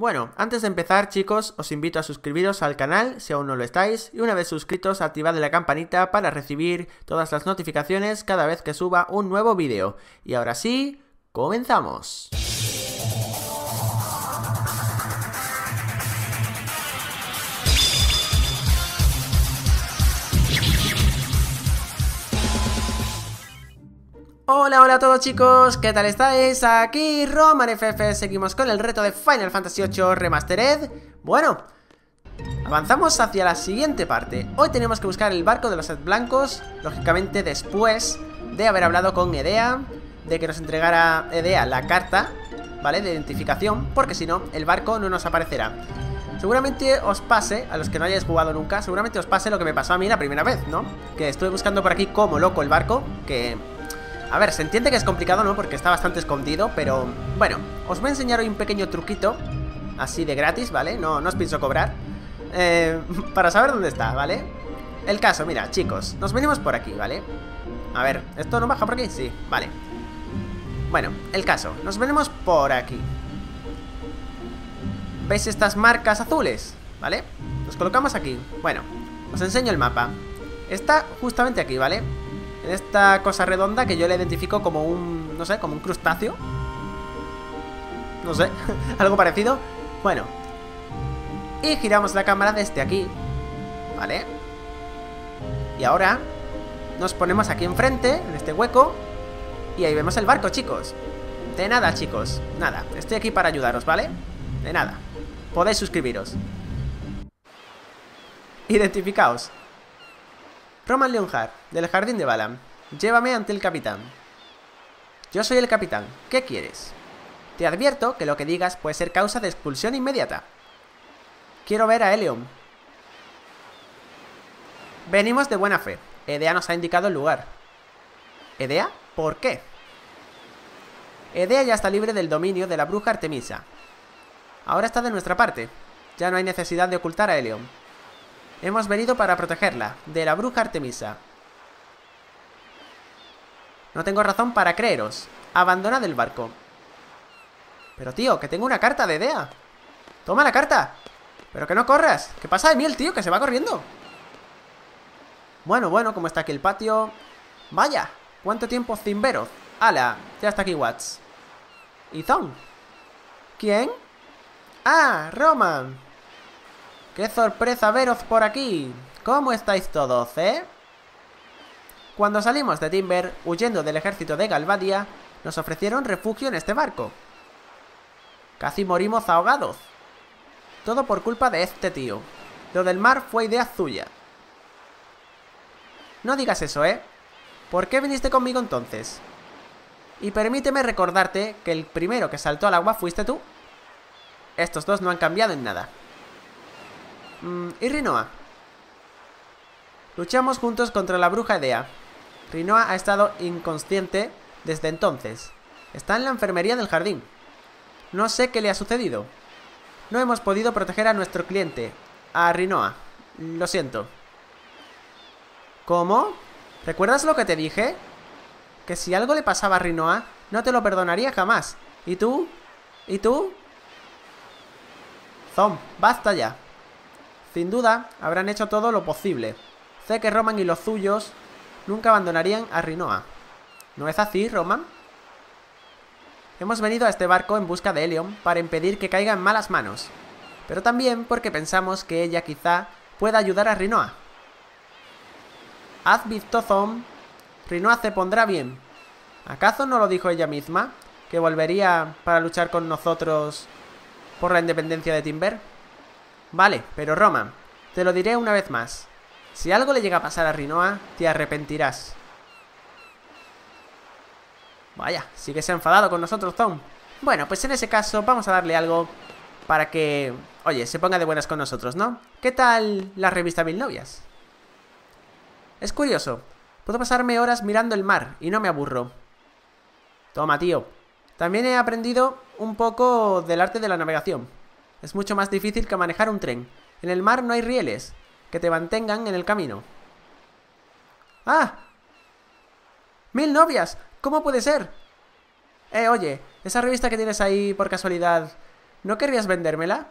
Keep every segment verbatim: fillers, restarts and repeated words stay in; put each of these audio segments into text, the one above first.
Bueno, antes de empezar chicos, os invito a suscribiros al canal si aún no lo estáis y una vez suscritos activad la campanita para recibir todas las notificaciones cada vez que suba un nuevo vídeo. Y ahora sí, comenzamos. Hola, hola a todos chicos, ¿qué tal estáis? Aquí RomanFF, seguimos con el reto de Final Fantasy ocho Remastered. Bueno, avanzamos hacia la siguiente parte. Hoy tenemos que buscar el barco de los Seth blancos, lógicamente después de haber hablado con Edea, de que nos entregara Edea la carta, ¿vale? De identificación, porque si no, el barco no nos aparecerá. Seguramente os pase, a los que no hayáis jugado nunca, seguramente os pase lo que me pasó a mí la primera vez, ¿no? Que estuve buscando por aquí como loco el barco, que... A ver, se entiende que es complicado, ¿no? Porque está bastante escondido, pero... Bueno, os voy a enseñar hoy un pequeño truquito, así de gratis, ¿vale? No, no os pienso cobrar, eh, para saber dónde está, ¿vale? El caso, mira, chicos, nos venimos por aquí, ¿vale? A ver, ¿esto no baja por aquí? Sí, vale. Bueno, el caso, nos venimos por aquí. ¿Veis estas marcas azules? ¿Vale? Nos colocamos aquí. Bueno, os enseño el mapa. Está justamente aquí, ¿vale? En esta cosa redonda que yo le identifico como un... No sé, como un crustáceo. No sé, algo parecido. Bueno. Y giramos la cámara desde aquí. Vale. Y ahora nos ponemos aquí enfrente, en este hueco. Y ahí vemos el barco, chicos. De nada, chicos. Nada. Estoy aquí para ayudaros, ¿vale? De nada. Podéis suscribiros. Identificaos. Roman Leonhard, del jardín de Balam. Llévame ante el capitán. Yo soy el capitán, ¿qué quieres? Te advierto que lo que digas puede ser causa de expulsión inmediata. Quiero ver a Elion. Venimos de buena fe. Edea nos ha indicado el lugar. ¿Edea? ¿Por qué? Edea ya está libre del dominio de la bruja Artemisa. Ahora está de nuestra parte. Ya no hay necesidad de ocultar a Elion. Hemos venido para protegerla, de la bruja Artemisa. No tengo razón para creeros. Abandonad el barco. Pero tío, que tengo una carta de Edea. Toma la carta. Pero que no corras. ¿Qué pasa de mí el tío? Que se va corriendo. Bueno, bueno, como está aquí el patio. Vaya, cuánto tiempo sin veros. Ala, ya está aquí Watts. ¿Y Zon? ¿Quién? Ah, Roman. ¡Qué sorpresa veros por aquí! ¿Cómo estáis todos, eh? Cuando salimos de Timber, huyendo del ejército de Galbadia, nos ofrecieron refugio en este barco. Casi morimos ahogados. Todo por culpa de este tío. Lo del mar fue idea suya. No digas eso, ¿eh? ¿Por qué viniste conmigo entonces? Y permíteme recordarte que el primero que saltó al agua fuiste tú. Estos dos no han cambiado en nada. ¿Y Rinoa? Luchamos juntos contra la bruja Edea. Rinoa ha estado inconsciente desde entonces. Está en la enfermería del jardín. No sé qué le ha sucedido. No hemos podido proteger a nuestro cliente, a Rinoa. Lo siento. ¿Cómo? ¿Recuerdas lo que te dije? Que si algo le pasaba a Rinoa, no te lo perdonaría jamás. ¿Y tú? ¿Y tú? Zom, basta ya. Sin duda, habrán hecho todo lo posible. Sé que Roman y los suyos nunca abandonarían a Rinoa. ¿No es así, Roman? Hemos venido a este barco en busca de Elion para impedir que caiga en malas manos. Pero también porque pensamos que ella quizá pueda ayudar a Rinoa. Haz visto, Zom. Rinoa se pondrá bien. ¿Acaso no lo dijo ella misma? ¿Que volvería para luchar con nosotros por la independencia de Timber? Vale, pero Roman, te lo diré una vez más. Si algo le llega a pasar a Rinoa, te arrepentirás. Vaya, sí que se ha enfadado con nosotros, Tom. Bueno, pues en ese caso vamos a darle algo para que, oye, se ponga de buenas con nosotros, ¿no? ¿Qué tal la revista Mil Novias? Es curioso, puedo pasarme horas mirando el mar y no me aburro. Toma, tío. También he aprendido un poco del arte de la navegación. Es mucho más difícil que manejar un tren. En el mar no hay rieles que te mantengan en el camino. ¡Ah! ¡Mil novias! ¿Cómo puede ser? Eh, oye, esa revista que tienes ahí por casualidad ¿No querrías vendérmela?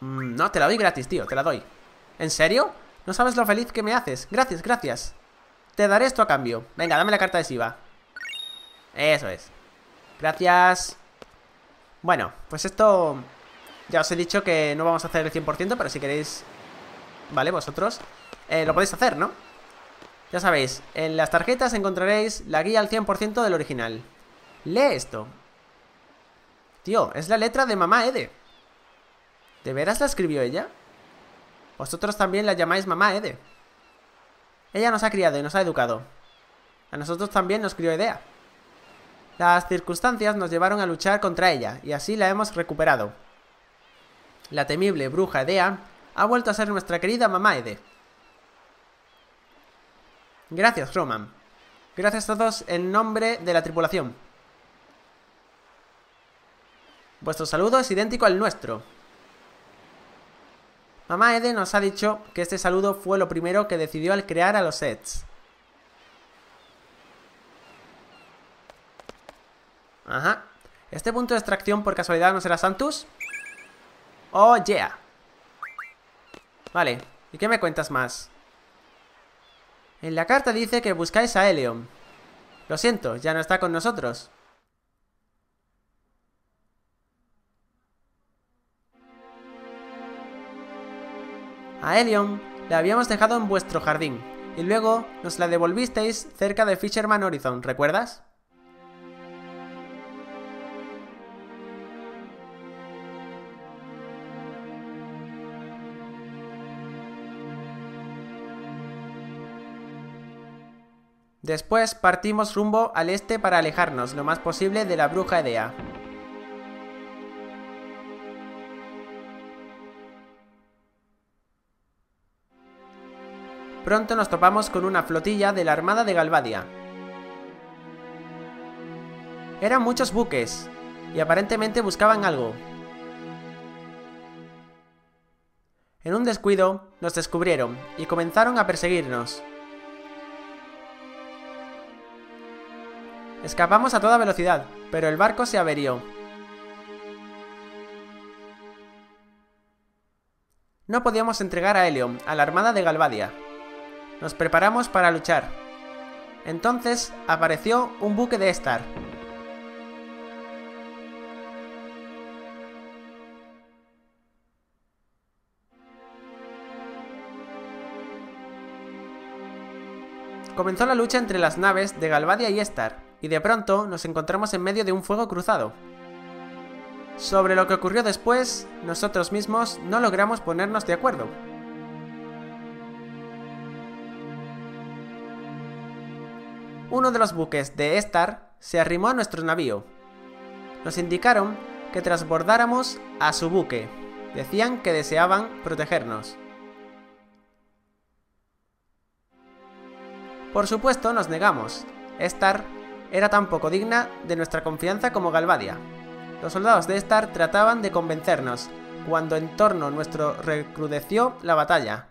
Mm, no, te la doy gratis, tío, te la doy. ¿En serio? ¿No sabes lo feliz que me haces? Gracias, gracias. Te daré esto a cambio. Venga, dame la carta adhesiva. Eso es. Gracias. Bueno, pues esto... Ya os he dicho que no vamos a hacer el cien por ciento, pero si queréis... Vale, vosotros eh, lo podéis hacer, ¿no? Ya sabéis, en las tarjetas encontraréis la guía al cien por ciento del original. Lee esto. Tío, es la letra de mamá Ede. ¿De veras la escribió ella? Vosotros también la llamáis mamá Ede. Ella nos ha criado y nos ha educado. A nosotros también nos crió Edea. Las circunstancias nos llevaron a luchar contra ella, y así la hemos recuperado. La temible bruja Edea ha vuelto a ser nuestra querida mamá Ede. Gracias, Roman. Gracias a todos en nombre de la tripulación. Vuestro saludo es idéntico al nuestro. Mamá Ede nos ha dicho que este saludo fue lo primero que decidió al crear a los sets. Ajá. ¿Este punto de extracción por casualidad no será Santus? Oh, yeah. Vale, ¿y qué me cuentas más? En la carta dice que buscáis a Elion. Lo siento, ya no está con nosotros. A Elion la habíamos dejado en vuestro jardín, y luego nos la devolvisteis cerca de Fisherman Horizon, ¿recuerdas? Después partimos rumbo al este para alejarnos lo más posible de la bruja Edea. Pronto nos topamos con una flotilla de la armada de Galbadia. Eran muchos buques, y aparentemente buscaban algo. En un descuido, nos descubrieron, y comenzaron a perseguirnos. Escapamos a toda velocidad, pero el barco se averió. No podíamos entregar a Elion a la armada de Galbadia. Nos preparamos para luchar. Entonces apareció un buque de Esthar. Comenzó la lucha entre las naves de Galbadia y Esthar, y de pronto nos encontramos en medio de un fuego cruzado. Sobre lo que ocurrió después, nosotros mismos no logramos ponernos de acuerdo. Uno de los buques de Esthar se arrimó a nuestro navío. Nos indicaron que transbordáramos a su buque. Decían que deseaban protegernos. Por supuesto, nos negamos. Esthar era tan poco digna de nuestra confianza como Galbadia. Los soldados de Esthar trataban de convencernos, cuando en torno nuestro recrudeció la batalla.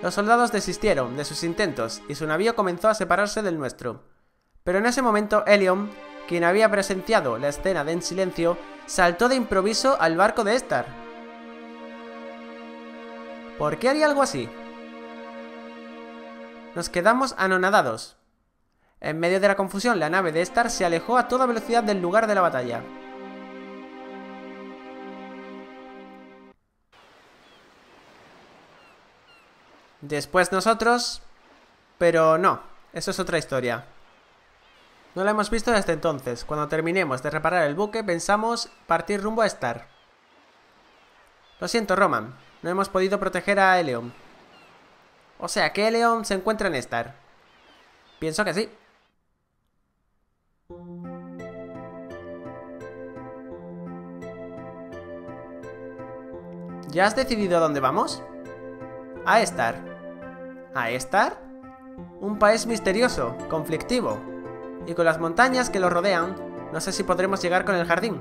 Los soldados desistieron de sus intentos y su navío comenzó a separarse del nuestro. Pero en ese momento Elion, quien había presenciado la escena de en silencio, saltó de improviso al barco de Esthar. ¿Por qué haría algo así? Nos quedamos anonadados. En medio de la confusión, la nave de Esthar se alejó a toda velocidad del lugar de la batalla. Después nosotros, pero no, eso es otra historia. No la hemos visto desde entonces. Cuando terminemos de reparar el buque, pensamos partir rumbo a Esthar. Lo siento, Roman, no hemos podido proteger a Elion. O sea que Elion se encuentra en Esthar. Pienso que sí. ¿Ya has decidido a dónde vamos? A Esthar. ¿A Esthar? Un país misterioso, conflictivo. Y con las montañas que lo rodean, no sé si podremos llegar con el jardín.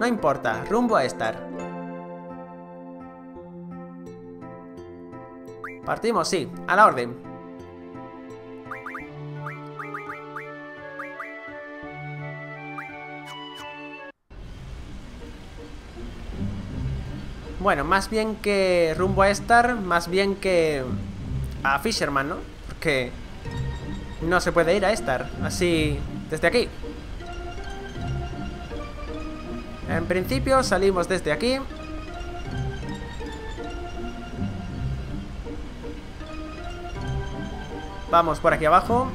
No importa, rumbo a Esthar. Partimos, sí, a la orden. Bueno, más bien que rumbo a Esthar, más bien que a Fisherman, ¿no? Porque no se puede ir a Esthar, así desde aquí. En principio salimos desde aquí. Vamos por aquí abajo.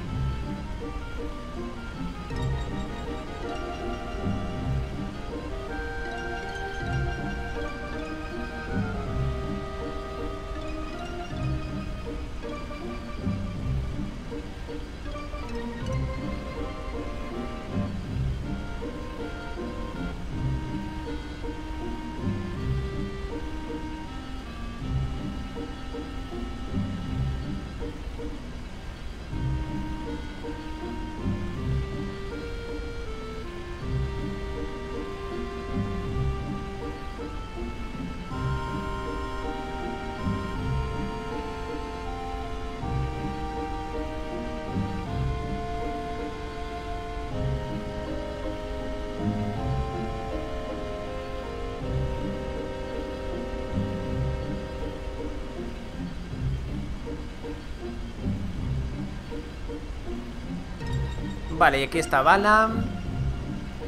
Vale, y aquí está Balam.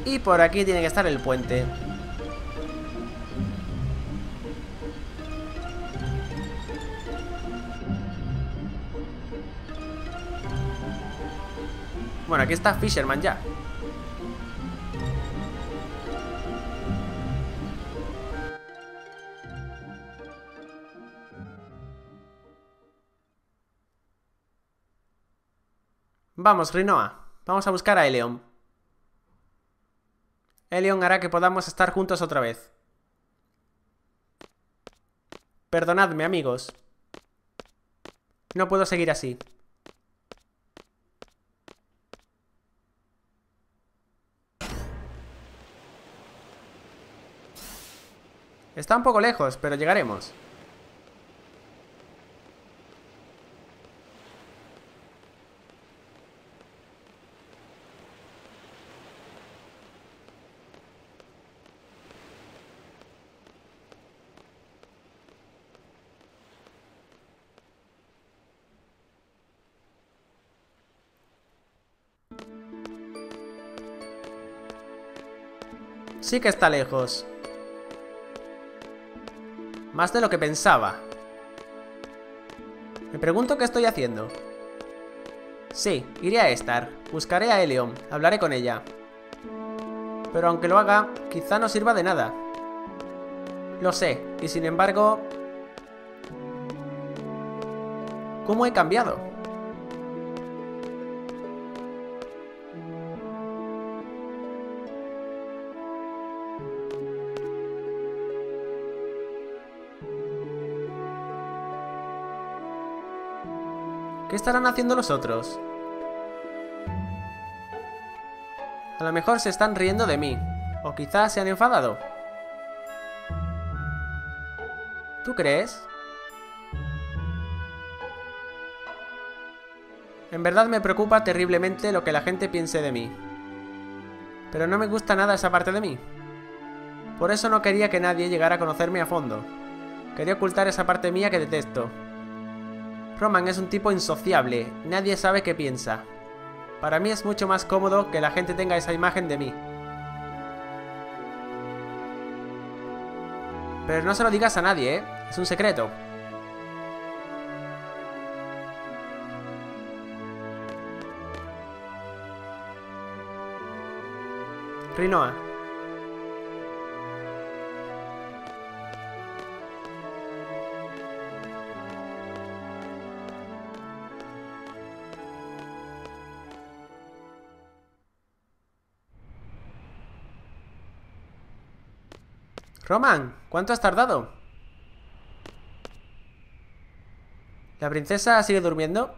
Y por aquí tiene que estar el puente. Bueno, aquí está Fisherman ya. Vamos, Rinoa. Vamos a buscar a Elion. Elion hará que podamos estar juntos otra vez. Perdonadme, amigos. No puedo seguir así. Está un poco lejos, pero llegaremos. Sí que está lejos. Más de lo que pensaba. Me pregunto qué estoy haciendo. Sí, iré a Esthar. Buscaré a Elion. Hablaré con ella. Pero aunque lo haga, quizá no sirva de nada. Lo sé. Y sin embargo... ¿Cómo he cambiado? ¿Qué estarán haciendo los otros? A lo mejor se están riendo de mí. O quizás se han enfadado. ¿Tú crees? En verdad me preocupa terriblemente lo que la gente piense de mí. Pero no me gusta nada esa parte de mí. Por eso no quería que nadie llegara a conocerme a fondo. Quería ocultar esa parte mía que detesto. Roman es un tipo insociable, nadie sabe qué piensa. Para mí es mucho más cómodo que la gente tenga esa imagen de mí. Pero no se lo digas a nadie, ¿eh? Es un secreto. Rinoa. Roman, ¿cuánto has tardado? ¿La princesa sigue durmiendo?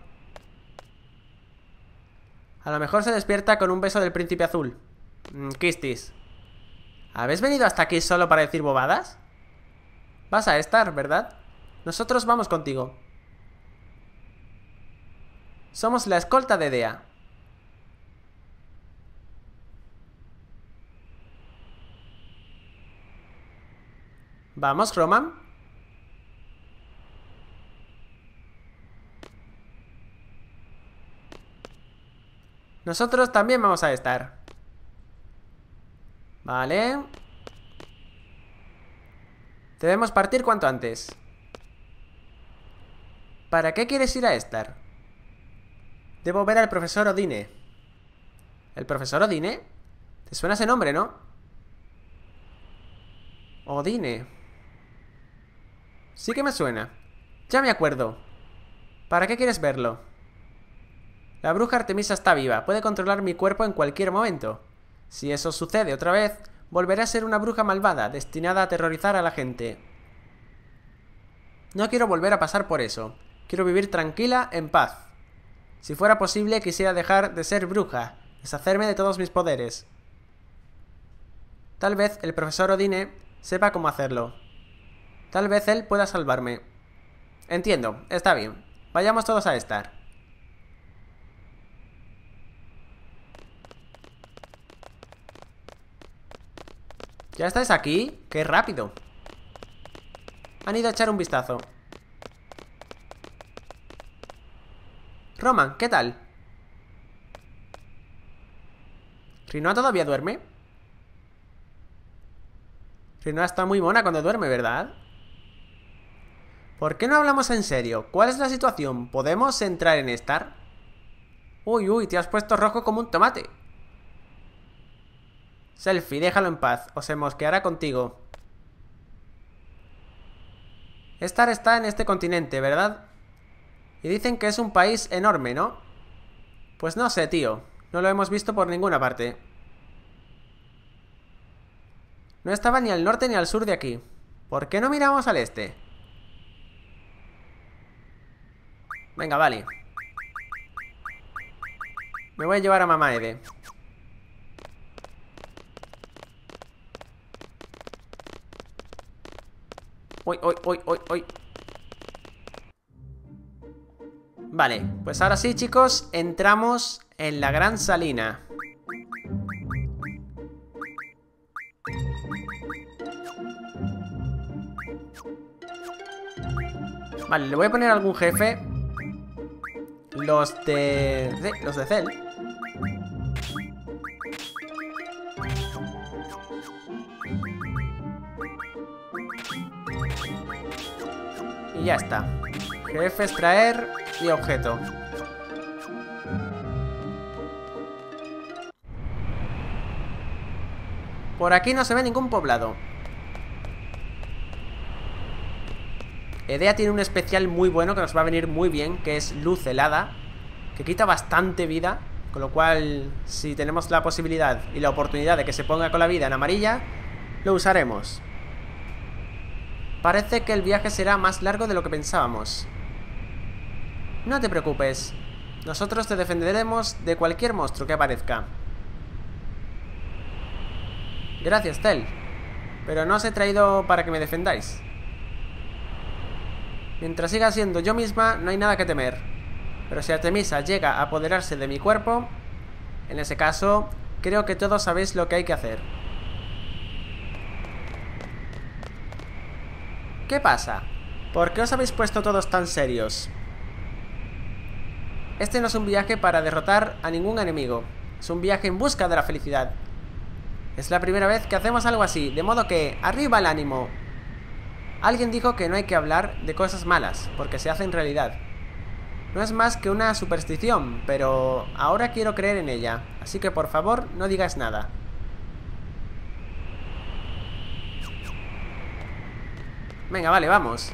A lo mejor se despierta con un beso del príncipe azul. Mm, Quistis. ¿Habéis venido hasta aquí solo para decir bobadas? Vas a Esthar, ¿verdad? Nosotros vamos contigo. Somos la escolta de Edea. Vamos, Roman. Nosotros también vamos a estar. Vale. Debemos partir cuanto antes. ¿Para qué quieres ir a Esthar? Debo ver al profesor Odine. ¿El profesor Odine? ¿Te suena ese nombre, no? Odine. Sí que me suena. Ya me acuerdo. ¿Para qué quieres verlo? La bruja Artemisa está viva. Puede controlar mi cuerpo en cualquier momento. Si eso sucede otra vez, volveré a ser una bruja malvada, destinada a aterrorizar a la gente. No quiero volver a pasar por eso. Quiero vivir tranquila, en paz. Si fuera posible, quisiera dejar de ser bruja, deshacerme de todos mis poderes. Tal vez el profesor Odine sepa cómo hacerlo. Tal vez él pueda salvarme. Entiendo, está bien. Vayamos todos a Esthar. ¿Ya estáis aquí? ¡Qué rápido! Han ido a echar un vistazo. Roman, ¿qué tal? ¿Rinoa todavía duerme? Rinoa está muy mona cuando duerme, ¿verdad? ¿Por qué no hablamos en serio? ¿Cuál es la situación? ¿Podemos entrar en Esthar? Uy, uy, te has puesto rojo como un tomate. Selfie, déjalo en paz, o se mosqueará contigo. Esthar está en este continente, ¿verdad? Y dicen que es un país enorme, ¿no? Pues no sé, tío. No lo hemos visto por ninguna parte. No estaba ni al norte ni al sur de aquí. ¿Por qué no miramos al este? Venga, vale. Me voy a llevar a mamá Ede. Uy, uy, uy, uy, uy. Vale, pues ahora sí, chicos, entramos en la Gran Salina. Vale, le voy a poner a algún jefe. Los de... de los de Cell. Y ya está. Jefe, extraer... y objeto. Por aquí no se ve ningún poblado. Edea tiene un especial muy bueno que nos va a venir muy bien, que es luz helada, que quita bastante vida, con lo cual si tenemos la posibilidad y la oportunidad de que se ponga con la vida en amarilla, lo usaremos. Parece que el viaje será más largo de lo que pensábamos. No te preocupes. Nosotros te defenderemos de cualquier monstruo que aparezca. Gracias, Tel. Pero no os he traído para que me defendáis. Mientras siga siendo yo misma, no hay nada que temer. Pero si Artemisa llega a apoderarse de mi cuerpo, en ese caso, creo que todos sabéis lo que hay que hacer. ¿Qué pasa? ¿Por qué os habéis puesto todos tan serios? Este no es un viaje para derrotar a ningún enemigo. Es un viaje en busca de la felicidad. Es la primera vez que hacemos algo así, de modo que... ¡arriba el ánimo! Alguien dijo que no hay que hablar de cosas malas, porque se hacen realidad. No es más que una superstición, pero ahora quiero creer en ella. Así que por favor, no digas nada. Venga, vale, vamos.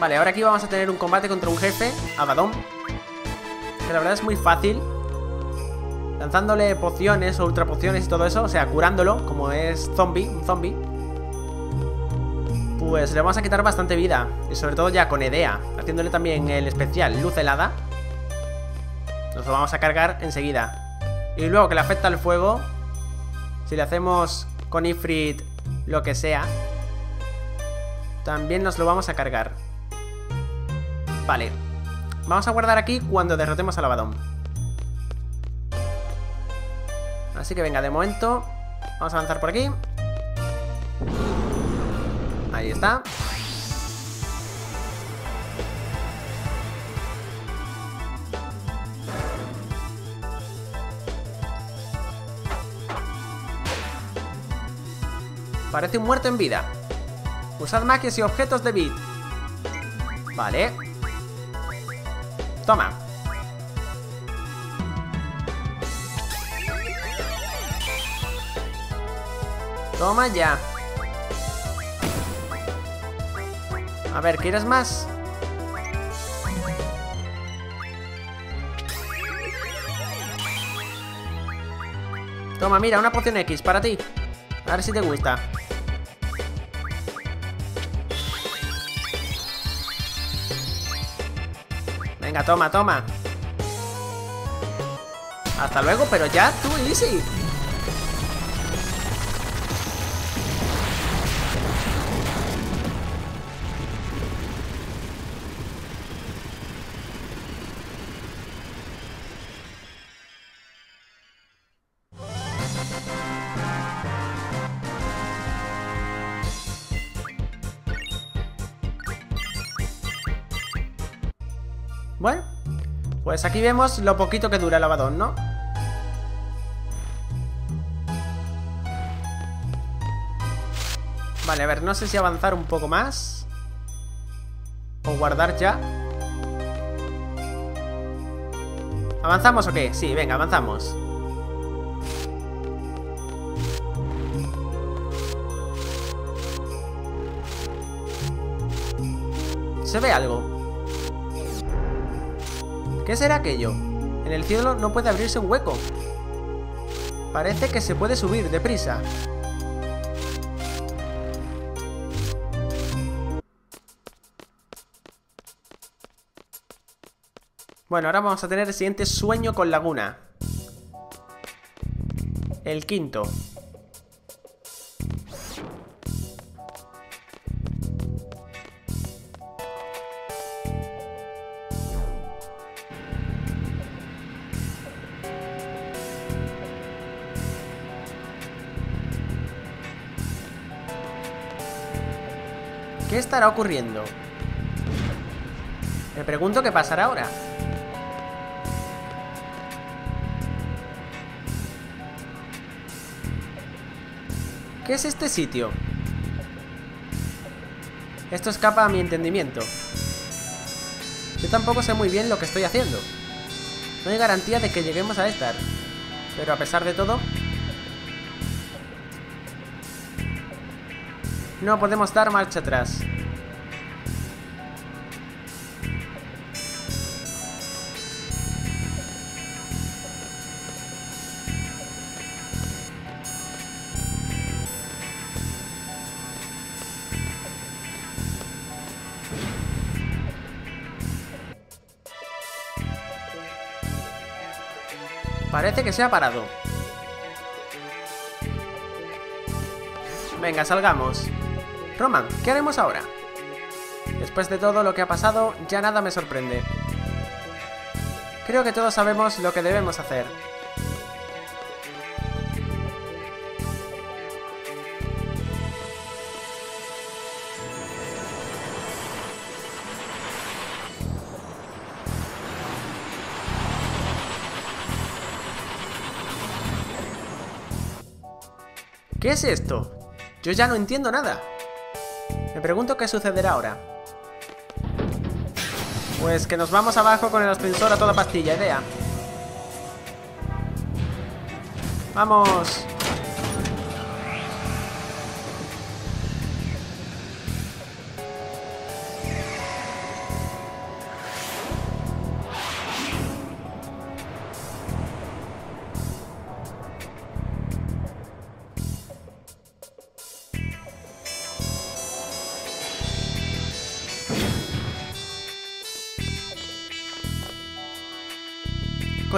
Vale, ahora aquí vamos a tener un combate contra un jefe, Abaddon, que la verdad es muy fácil. lanzándole pociones o ultra pociones y todo eso, o sea, curándolo, como es zombie, un zombie, pues le vamos a quitar bastante vida. Y sobre todo ya con Edea, haciéndole también el especial Luz Helada, nos lo vamos a cargar enseguida. Y luego que le afecta el fuego, si le hacemos con Ifrit lo que sea, también nos lo vamos a cargar. Vale, vamos a guardar aquí cuando derrotemos al Abaddon. Así que venga, de momento vamos a avanzar por aquí. Ahí está. Parece un muerto en vida. Usad magias y objetos de vid. Vale. Toma. Toma ya. A ver, ¿quieres más? Toma, mira, una poción X para ti. A ver si te gusta. Venga, toma, toma. Hasta luego, pero ya, tú, easy. Bueno, pues aquí vemos lo poquito que dura el Abaddon, ¿no? Vale, a ver, no sé si avanzar un poco más o guardar ya. ¿Avanzamos o qué? Sí, venga, avanzamos. ¿Se ve algo? ¿Qué será aquello? En el cielo no puede abrirse un hueco. Parece que se puede subir deprisa. Bueno, ahora vamos a tener el siguiente sueño con Laguna. El quinto. ¿Qué estará ocurriendo? Me pregunto qué pasará ahora. ¿Qué es este sitio? Esto escapa a mi entendimiento. Yo tampoco sé muy bien lo que estoy haciendo. No hay garantía de que lleguemos a Esthar, pero a pesar de todo, no podemos dar marcha atrás. Parece que se ha parado. Venga, salgamos. Roman, ¿qué haremos ahora? Después de todo lo que ha pasado, ya nada me sorprende. Creo que todos sabemos lo que debemos hacer. ¿Qué es esto? Yo ya no entiendo nada. Me pregunto qué sucederá ahora. Pues que nos vamos abajo con el ascensor a toda pastilla, Idea. ¡Vamos!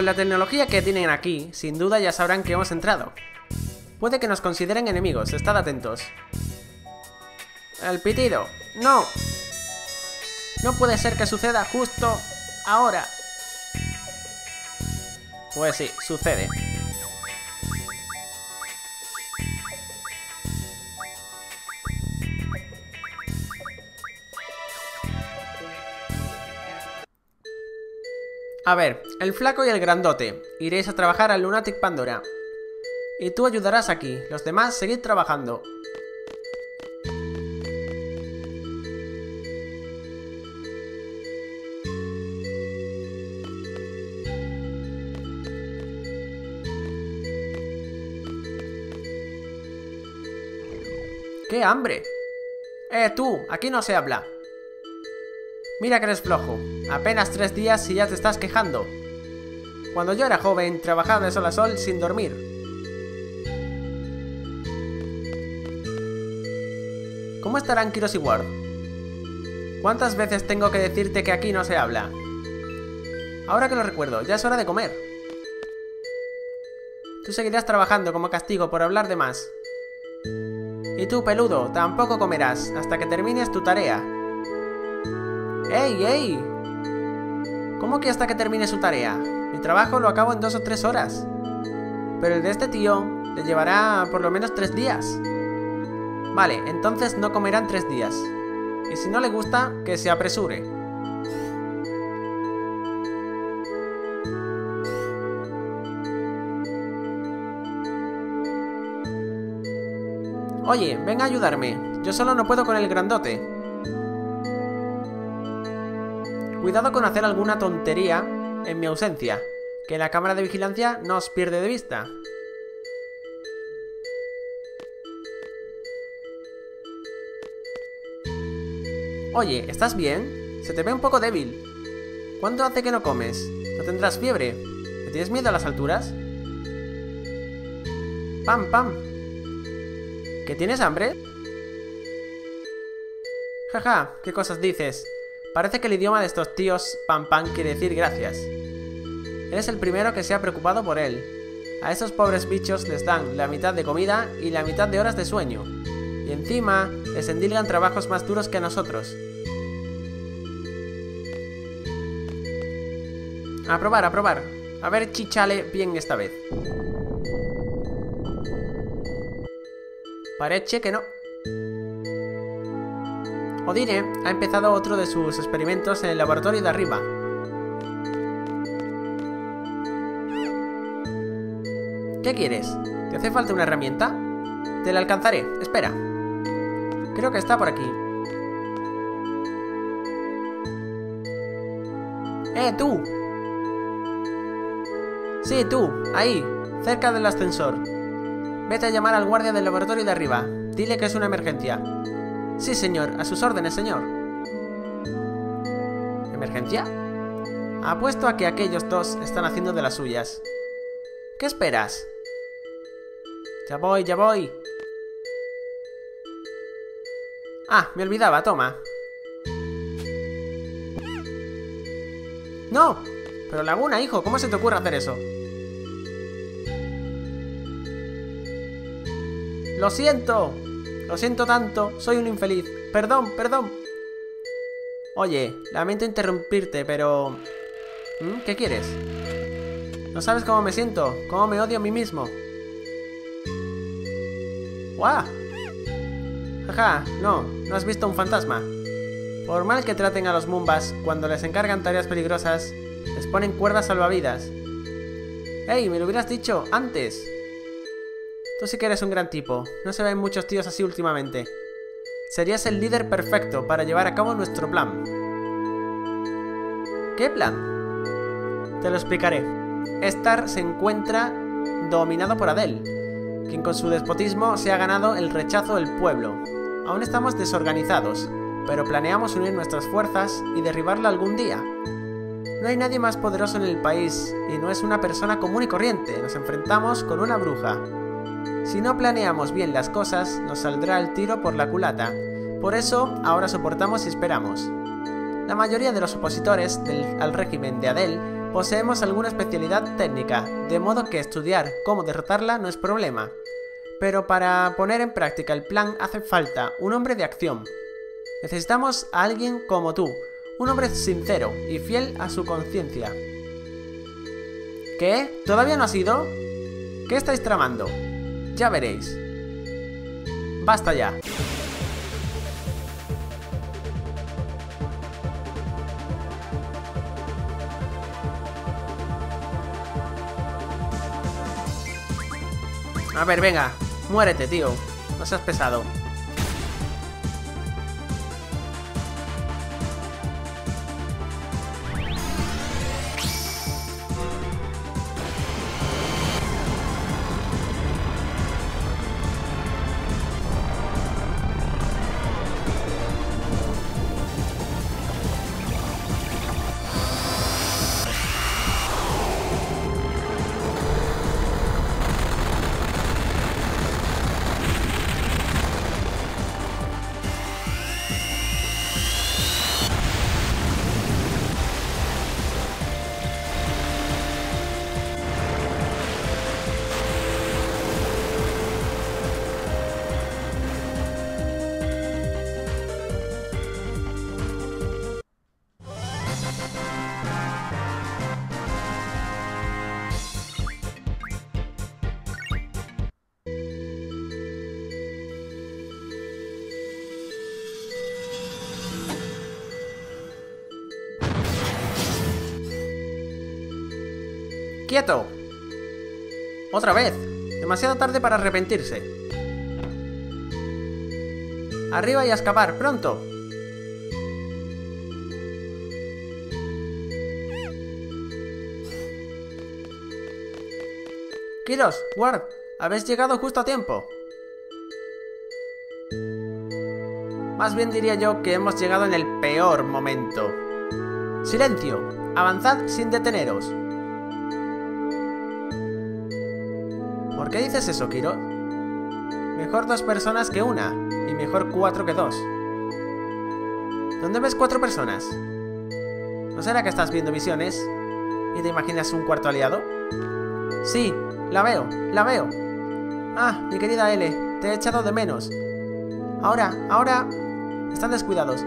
con la tecnología que tienen aquí, sin duda ya sabrán que hemos entrado. Puede que nos consideren enemigos, estad atentos. El pitido. ¡No! No puede ser que suceda justo ahora. Pues sí, sucede. A ver, el flaco y el grandote, iréis a trabajar al Lunatic Pandora. Y tú ayudarás aquí, los demás seguid trabajando. ¡Qué hambre! ¡Eh, tú! Aquí no se habla. Mira que eres flojo. Apenas tres días y ya te estás quejando. Cuando yo era joven, trabajaba de sol a sol sin dormir. ¿Cómo estarán Kiros y Ward? ¿Cuántas veces tengo que decirte que aquí no se habla? Ahora que lo recuerdo, ya es hora de comer. Tú seguirás trabajando como castigo por hablar de más. Y tú, peludo, tampoco comerás hasta que termines tu tarea. ¡Ey, ey! ¿Cómo que hasta que termine su tarea? Mi trabajo lo acabo en dos o tres horas. Pero el de este tío le llevará por lo menos tres días. Vale, entonces no comerán tres días. Y si no le gusta, que se apresure. Oye, ven a ayudarme. Yo solo no puedo con el grandote. Cuidado con hacer alguna tontería en mi ausencia, que la cámara de vigilancia no os pierde de vista. Oye, ¿estás bien? Se te ve un poco débil. ¿Cuánto hace que no comes? ¿No tendrás fiebre? ¿Te tienes miedo a las alturas? ¡Pam, pam! ¿Que tienes hambre? Jaja, qué cosas dices. Parece que el idioma de estos tíos pam pam quiere decir gracias. Eres el primero que se ha preocupado por él. A esos pobres bichos les dan la mitad de comida y la mitad de horas de sueño. Y encima les endilgan trabajos más duros que a nosotros. A probar, a probar. A ver, chichale bien esta vez. Parece que no. Odine ha empezado otro de sus experimentos en el laboratorio de arriba. ¿Qué quieres? ¿Te hace falta una herramienta? Te la alcanzaré, espera. Creo que está por aquí. ¡Eh, tú! Sí, tú, ahí, cerca del ascensor. Vete a llamar al guardia del laboratorio de arriba. Dile que es una emergencia. Sí, señor. A sus órdenes, señor. ¿Emergencia? Apuesto a que aquellos dos están haciendo de las suyas. ¿Qué esperas? Ya voy, ya voy. Ah, me olvidaba. Toma. ¡No! Pero Laguna, hijo, ¿cómo se te ocurre hacer eso? ¡Lo siento! ¡Lo siento tanto! ¡Soy un infeliz! ¡Perdón, perdón! Oye, lamento interrumpirte, pero... ¿Mm? ¿Qué quieres? ¿No sabes cómo me siento? ¿Cómo me odio a mí mismo? ¡Guau! Jaja, no, no has visto un fantasma. Por mal que traten a los mumbas, cuando les encargan tareas peligrosas, les ponen cuerdas salvavidas. ¡Ey, me lo hubieras dicho antes! Tú sí que eres un gran tipo. No se ven muchos tíos así últimamente. Serías el líder perfecto para llevar a cabo nuestro plan. ¿Qué plan? Te lo explicaré. Esthar se encuentra dominado por Adele, quien con su despotismo se ha ganado el rechazo del pueblo. Aún estamos desorganizados, pero planeamos unir nuestras fuerzas y derribarla algún día. No hay nadie más poderoso en el país, y no es una persona común y corriente. Nos enfrentamos con una bruja. Si no planeamos bien las cosas, nos saldrá el tiro por la culata. Por eso, ahora soportamos y esperamos. La mayoría de los opositores del, al régimen de Adele Poseemos alguna especialidad técnica, de modo que estudiar cómo derrotarla no es problema. Pero para poner en práctica el plan hace falta un hombre de acción. Necesitamos a alguien como tú, un hombre sincero y fiel a su conciencia. ¿Qué? ¿Todavía no has ido? ¿Qué estáis tramando? Ya veréis. Basta ya. A ver, venga, muérete, tío. No seas pesado. ¡Quieto! ¡Otra vez! Demasiado tarde para arrepentirse. ¡Arriba y a escapar! ¡Pronto! Kiros, Ward, habéis llegado justo a tiempo. Más bien diría yo que hemos llegado en el peor momento. ¡Silencio! ¡Avanzad sin deteneros! ¿Por qué dices eso, Kiros? Mejor dos personas que una, y mejor cuatro que dos. ¿Dónde ves cuatro personas? ¿No será que estás viendo visiones y te imaginas un cuarto aliado? Sí, la veo, la veo. Ah, mi querida L, te he echado de menos. Ahora, ahora... Están descuidados,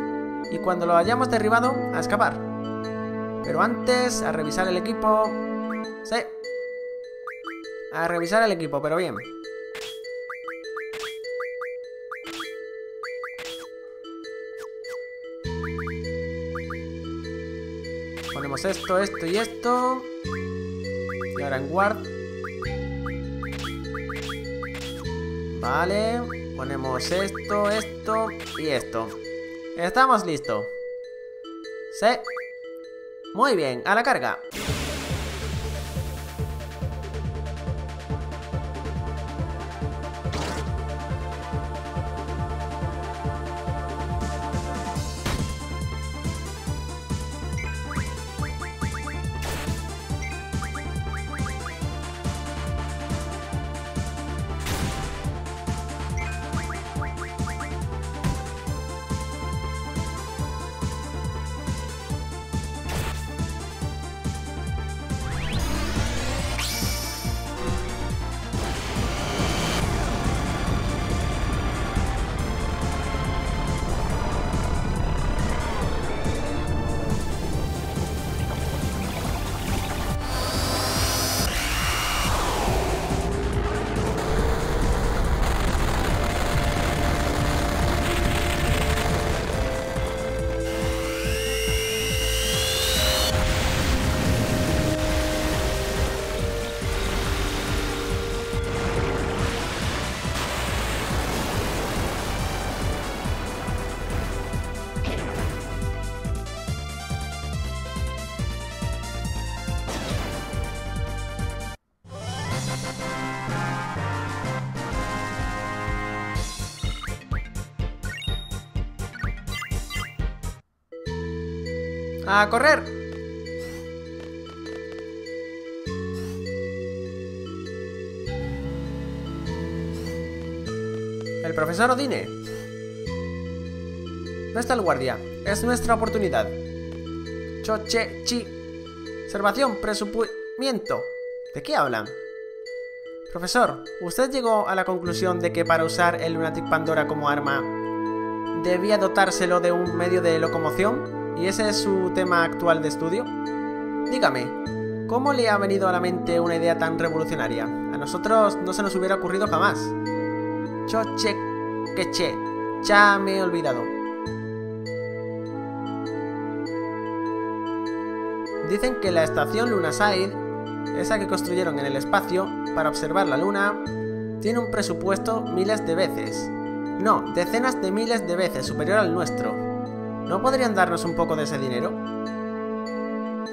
y cuando lo hayamos derribado, a escapar. Pero antes, a revisar el equipo... Sí. A revisar el equipo, pero bien. Ponemos esto, esto y esto. Y ahora en Ward. Vale. Ponemos esto, esto y esto. Estamos listos. Sí. Muy bien, a la carga. ¡A correr! El profesor Odine. ¿Dónde está el guardia? Es nuestra oportunidad. Choche chi. Observación, presupuesto... Miento. ¿De qué hablan? Profesor, usted llegó a la conclusión de que para usar el Lunatic Pandora como arma debía dotárselo de un medio de locomoción, y ese es su tema actual de estudio. Dígame, ¿cómo le ha venido a la mente una idea tan revolucionaria? A nosotros no se nos hubiera ocurrido jamás. Cho che que che, ya me he olvidado. Dicen que la estación Lunaside, esa que construyeron en el espacio para observar la luna, tiene un presupuesto miles de veces, no, decenas de miles de veces superior al nuestro. ¿No podrían darnos un poco de ese dinero?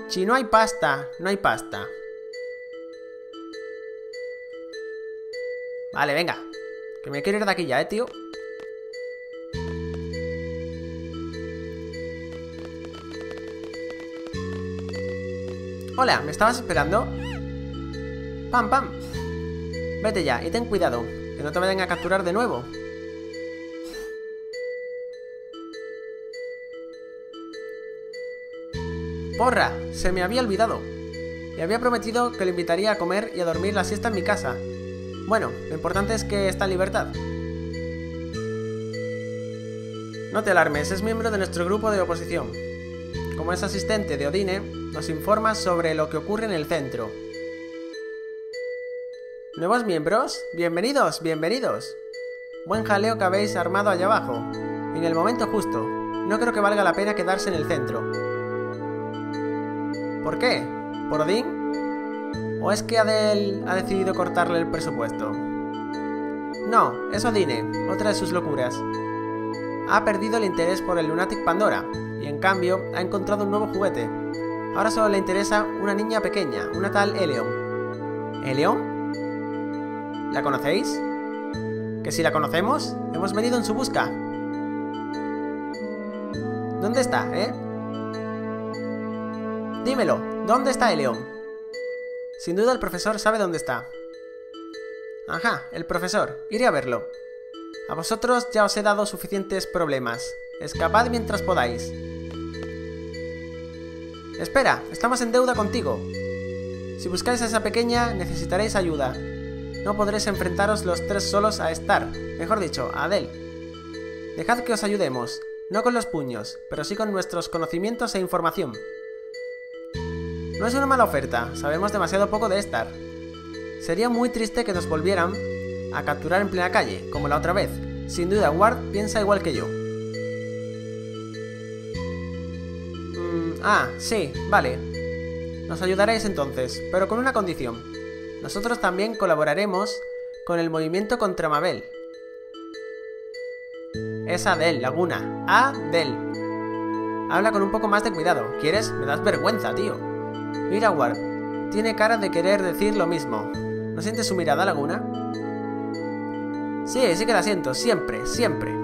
Si no hay pasta, no hay pasta. Vale, venga, que me quiero ir de aquí ya, eh, tío. Hola, ¿me estabas esperando? Pam, pam. Vete ya, y ten cuidado, que no te vayan a capturar de nuevo. ¡Porra! Se me había olvidado. Y había prometido que le invitaría a comer y a dormir la siesta en mi casa. Bueno, lo importante es que está en libertad. No te alarmes, es miembro de nuestro grupo de oposición. Como es asistente de Odine, nos informa sobre lo que ocurre en el centro. ¿Nuevos miembros? ¡Bienvenidos, bienvenidos! Buen jaleo que habéis armado allá abajo. En el momento justo. No creo que valga la pena quedarse en el centro. ¿Por qué? ¿Por Odín? ¿O es que Adele ha decidido cortarle el presupuesto? No, es Odine, otra de sus locuras. Ha perdido el interés por el Lunatic Pandora, y en cambio ha encontrado un nuevo juguete. Ahora solo le interesa una niña pequeña, una tal Elion. ¿Elion? ¿La conocéis? ¿Que si la conocemos? Hemos venido en su busca. ¿Dónde está, eh? Dímelo, ¿dónde está Elion? Sin duda el profesor sabe dónde está. Ajá, el profesor, iré a verlo. A vosotros ya os he dado suficientes problemas. Escapad mientras podáis. Espera, estamos en deuda contigo. Si buscáis a esa pequeña, necesitaréis ayuda. No podréis enfrentaros los tres solos a Esthar, mejor dicho, a Adele. Dejad que os ayudemos, no con los puños, pero sí con nuestros conocimientos e información. No es una mala oferta, sabemos demasiado poco de Esthar. Sería muy triste que nos volvieran a capturar en plena calle, como la otra vez. Sin duda, Ward piensa igual que yo. Ah, sí, vale. Nos ayudaréis entonces, pero con una condición. Nosotros también colaboraremos con el movimiento contra Mabel. Es Adele, Laguna. Adele. Habla con un poco más de cuidado. ¿Quieres? Me das vergüenza, tío. Mira, Ward. Tiene cara de querer decir lo mismo. ¿No sientes su mirada, Laguna? Sí, sí que la siento. Siempre, siempre.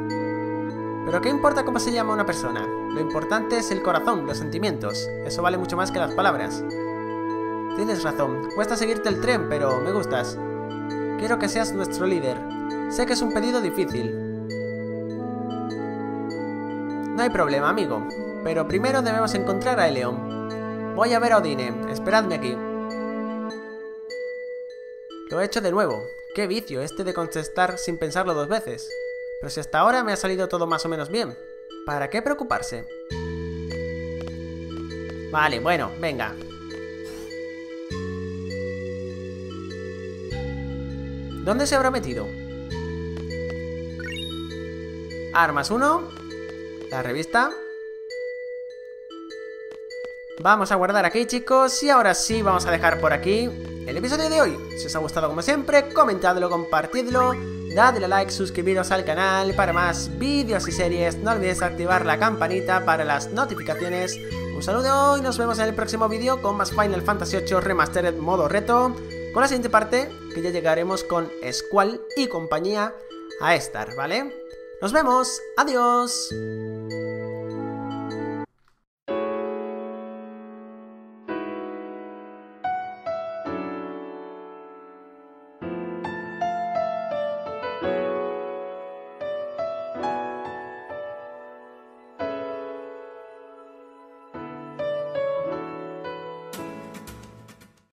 Pero ¿qué importa cómo se llama una persona? Lo importante es el corazón, los sentimientos. Eso vale mucho más que las palabras. Tienes razón. Cuesta seguirte el tren, pero me gustas. Quiero que seas nuestro líder. Sé que es un pedido difícil. No hay problema, amigo. Pero primero debemos encontrar a Elion. Voy a ver a Odine. Esperadme aquí. Lo he hecho de nuevo. Qué vicio este de contestar sin pensarlo dos veces. Pero si hasta ahora me ha salido todo más o menos bien, ¿para qué preocuparse? Vale, bueno, venga. ¿Dónde se habrá metido? Armas uno. La revista. Vamos a guardar aquí, chicos. Y ahora sí, vamos a dejar por aquí el episodio de hoy. Si os ha gustado, como siempre, comentadlo, compartidlo. Dadle a like, suscribiros al canal para más vídeos y series. No olvidéis activar la campanita para las notificaciones. Un saludo y nos vemos en el próximo vídeo con más Final Fantasy ocho Remastered modo reto. Con la siguiente parte, que ya llegaremos con Squall y compañía a Esthar, ¿vale? Nos vemos, adiós.